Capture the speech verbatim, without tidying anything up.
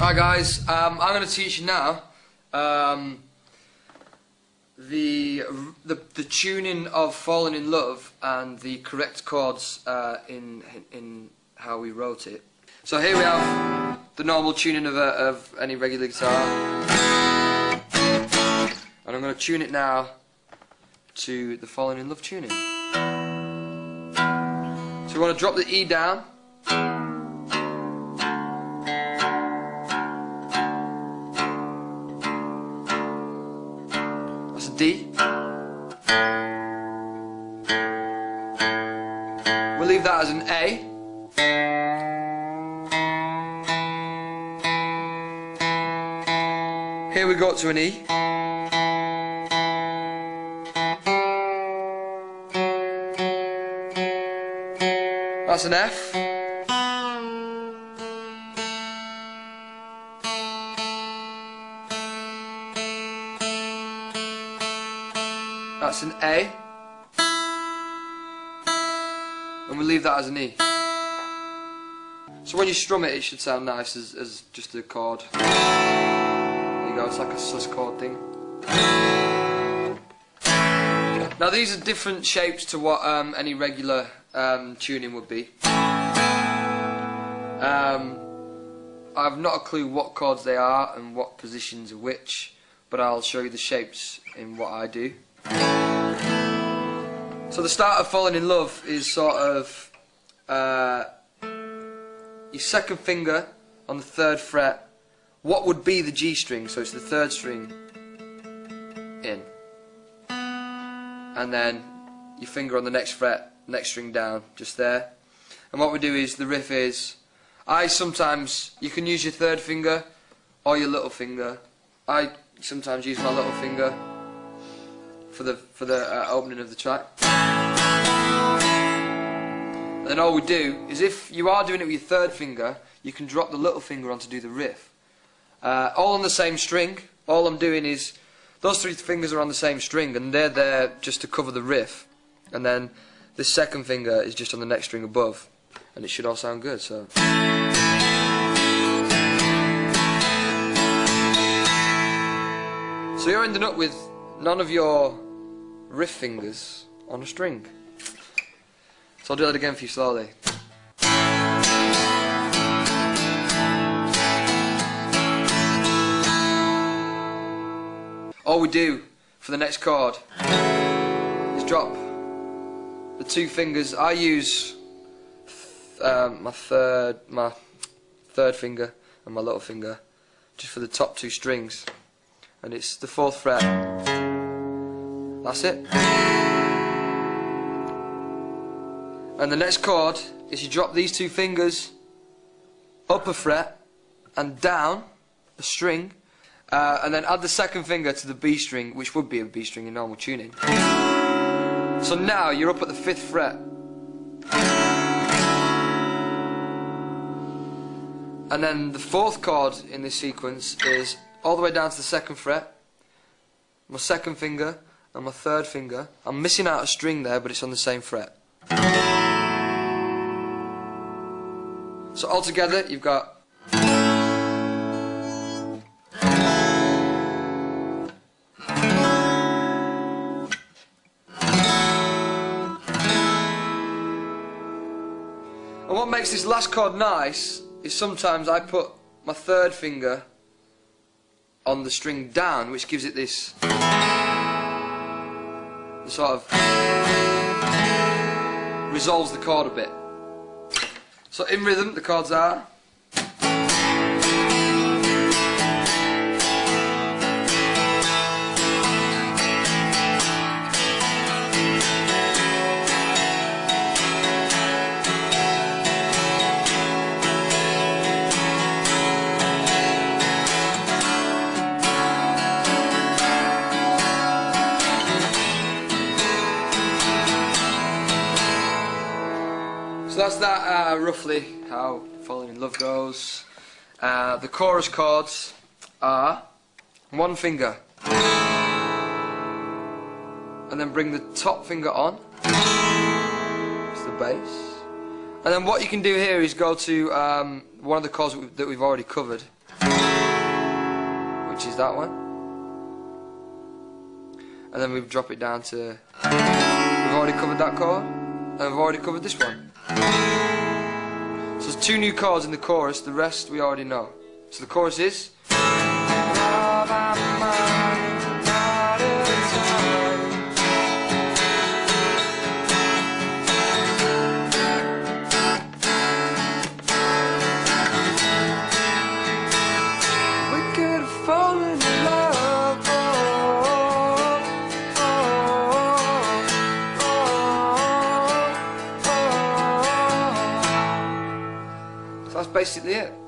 Alright guys, um, I'm going to teach you now um, the, the the tuning of Falling in Love and the correct chords uh, in in how we wrote it. So here we have the normal tuning of, a, of any regular guitar, and I'm going to tune it now to the Falling in Love tuning. So we want to drop the E down. That's a D. We'll leave that as an A. Here we go to an E. That's an F. That's an A, and we leave that as an E. So when you strum it, it should sound nice as, as just a chord. There you go, it's like a sus chord thing. Now these are different shapes to what um, any regular um, tuning would be. Um, I have not a clue what chords they are and what positions are which, but I'll show you the shapes in what I do. So the start of Falling in Love is sort of uh, your second finger on the third fret, what would be the G string, so it's the third string in, and then your finger on the next fret, next string down, just there. And what we do is, the riff is, I sometimes, you can use your third finger or your little finger. I sometimes use my little finger for the for the uh, opening of the track. And then all we do is, if you are doing it with your third finger, you can drop the little finger on to do the riff. Uh, all on the same string. All I'm doing is, those three fingers are on the same string, and they're there just to cover the riff. And then this second finger is just on the next string above, and it should all sound good. So. So you're ending up with none of your riff fingers on a string. So I'll do that again for you slowly. All we do for the next chord is drop the two fingers. I use um, my third, my third finger and my little finger just for the top two strings, and it's the fourth fret. That's it. And the next chord is you drop these two fingers up a fret and down a string, uh, and then add the second finger to the B string, which would be a B string in normal tuning. So now you're up at the fifth fret. And then the fourth chord in this sequence is all the way down to the second fret, my second finger and my third finger. I'm missing out a string there, but it's on the same fret. So altogether you've got and what makes this last chord nice is sometimes I put my third finger on the string down, which gives it this sort of resolves the chord a bit. So in rhythm the chords are So that's that, uh, roughly how Falling in Love goes. Uh, the chorus chords are one finger, and then bring the top finger on, it's the bass. And then what you can do here is go to um, one of the chords that we've already covered. which is that one, and then we drop it down to, we've already covered that chord, and we've already covered this one. So there's two new chords in the chorus, the rest we already know. So the chorus is, that's basically it.